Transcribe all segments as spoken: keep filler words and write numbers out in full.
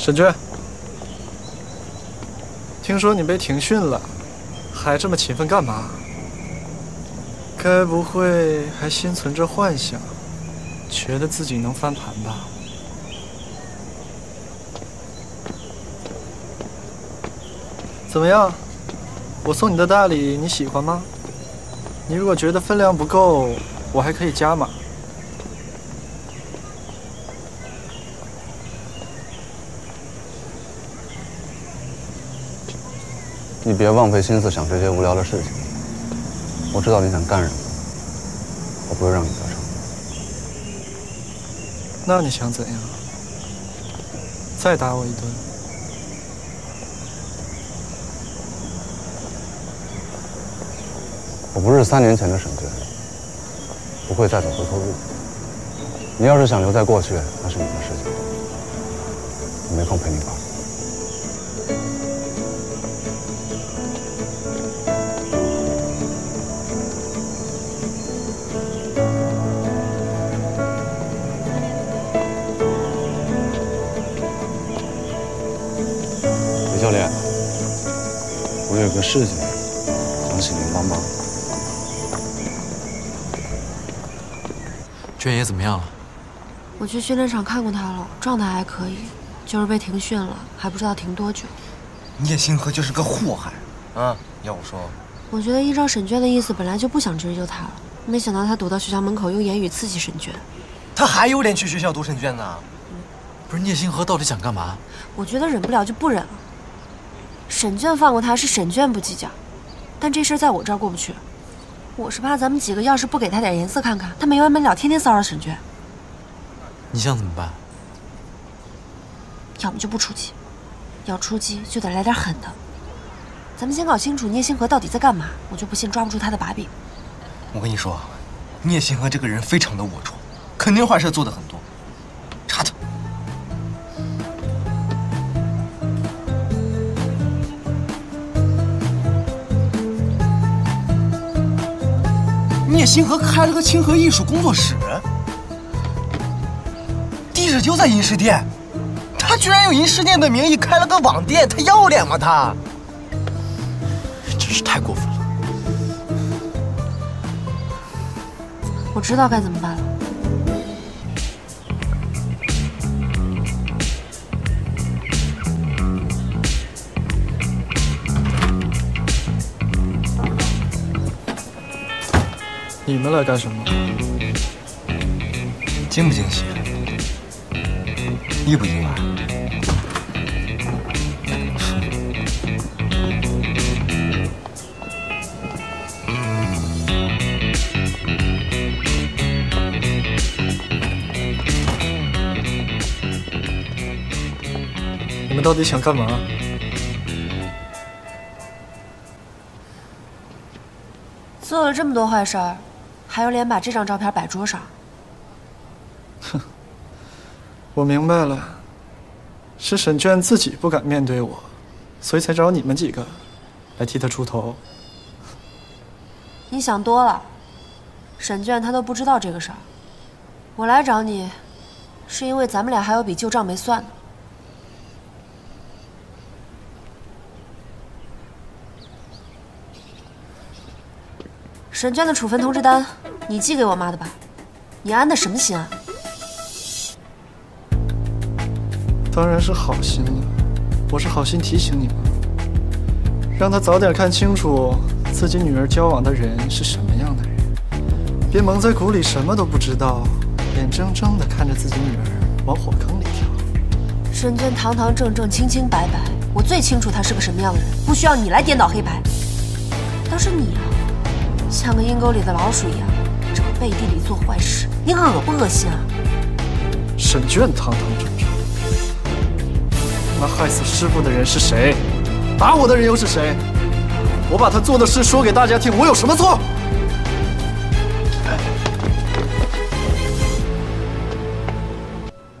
沈军，听说你被停训了，还这么勤奋干嘛？该不会还心存着幻想，觉得自己能翻盘吧？ 怎么样？我送你的大礼你喜欢吗？你如果觉得分量不够，我还可以加码。你别浪费心思想这些无聊的事情。我知道你想干什么，我不会让你得逞。那你想怎样？再打我一顿？ 我不是三年前的沈军，不会再走回头路。你要是想留在过去，那是你的事情，我没空陪你玩。李教练，我有个事情想请您帮忙。 娟野怎么样了？我去训练场看过她了，状态还可以，就是被停训了，还不知道停多久。聂星河就是个祸害啊！要我说，我觉得依照沈娟的意思，本来就不想追究她了，没想到她躲到学校门口用言语刺激沈娟。她还有脸去学校读沈娟呢？嗯、不是聂星河到底想干嘛？我觉得忍不了就不忍了。沈娟放过她是沈娟不计较，但这事在我这儿过不去。 我是怕咱们几个要是不给他点颜色看看，他没完没了，天天骚扰沈娟。你想怎么办？要么就不出击，要出击就得来点狠的。咱们先搞清楚聂星河到底在干嘛，我就不信抓不住他的把柄。我跟你说，聂星河这个人非常的龌龊，肯定坏事做的很多。查他。 聂星河开了个清河艺术工作室，地址就在银饰店，他居然用银饰店的名义开了个网店，他要脸吗？他真是太过分了！我知道该怎么办了。你们来干什么？惊不惊喜？意不意外？你们到底想干嘛？ 做了这么多坏事儿。 还有脸把这张照片摆桌上？哼，我明白了，是沈娟自己不敢面对我，所以才找你们几个来替她出头。你想多了，沈娟她都不知道这个事儿。我来找你，是因为咱们俩还有笔旧账没算呢。沈娟的处分通知单。 你寄给我妈的吧，你安的什么心啊？当然是好心了，我是好心提醒你们，让她早点看清楚自己女儿交往的人是什么样的人，别蒙在鼓里什么都不知道，眼睁睁的看着自己女儿往火坑里跳。沈娟堂堂正正、清清白白，我最清楚她是个什么样的人，不需要你来颠倒黑白。倒是你啊，像个阴沟里的老鼠一样。 背地里做坏事，你恶不恶心啊？沈娟堂堂正正，那害死师傅的人是谁？打我的人又是谁？我把他做的事说给大家听，我有什么错？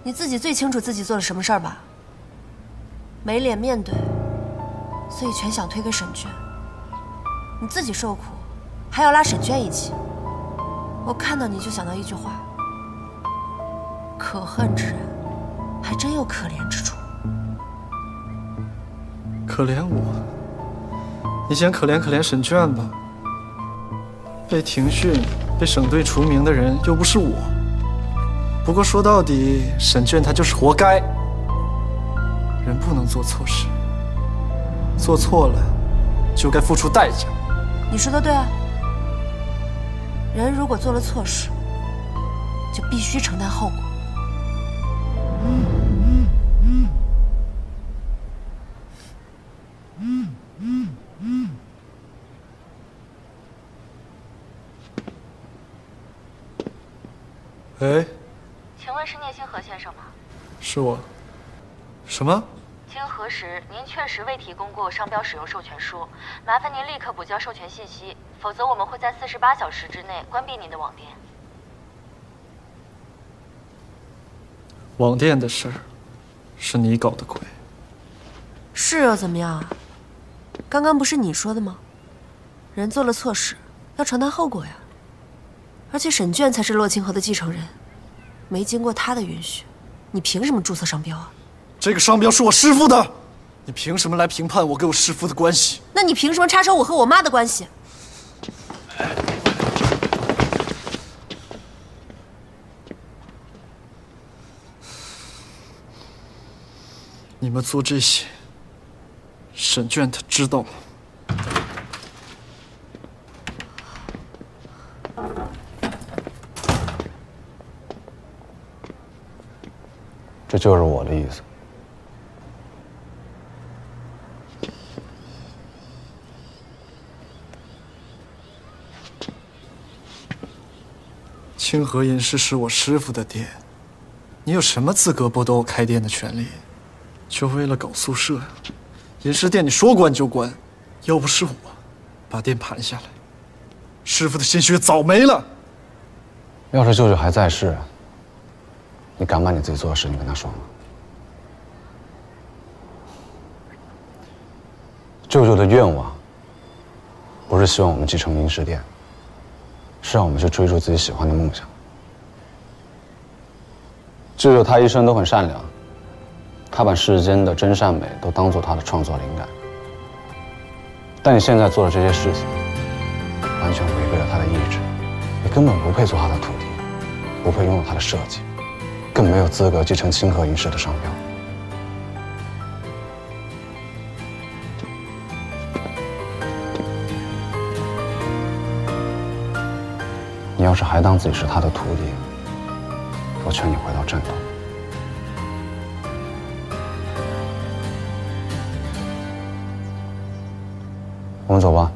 你自己最清楚自己做了什么事儿吧？没脸面对，所以全想推给沈娟。你自己受苦，还要拉沈娟一起。 我看到你就想到一句话：可恨之人，还真有可怜之处。可怜我，你先可怜可怜沈卷吧。被停训、被省队除名的人又不是我。不过说到底，沈卷他就是活该。人不能做错事，做错了就该付出代价。你说的对啊，人如果做了错事，就必须承担后果。嗯。 喂，请问是聂星河先生吗？是我。什么？经核实，您确实未提供过商标使用授权书，麻烦您立刻补交授权信息，否则我们会在四十八小时之内关闭您的网店。网店的事儿，是你搞的鬼。是又怎么样啊？刚刚不是你说的吗？人做了错事，要承担后果呀。 而且沈卷才是洛清河的继承人，没经过他的允许，你凭什么注册商标啊？这个商标是我师父的，你凭什么来评判我跟我师父的关系？那你凭什么插手我和我妈的关系？你们做这些，沈卷他知道吗？ 这就是我的意思。清河银饰是我师父的店，你有什么资格剥夺我开店的权利？就为了搞宿舍？银饰店你说关就关，要不是我把店盘下来，师父的心血早没了。要是舅舅还在世。 你敢把你自己做的事情跟他说吗？舅舅的愿望不是希望我们继承银饰店，是让我们去追逐自己喜欢的梦想。舅舅他一生都很善良，他把世间的真善美都当做他的创作灵感。但你现在做的这些事情，完全违背了他的意志，你根本不配做他的徒弟，不配拥有他的设计。 更没有资格继承清河银饰的商标。你要是还当自己是他的徒弟，我劝你回到正道。我们走吧。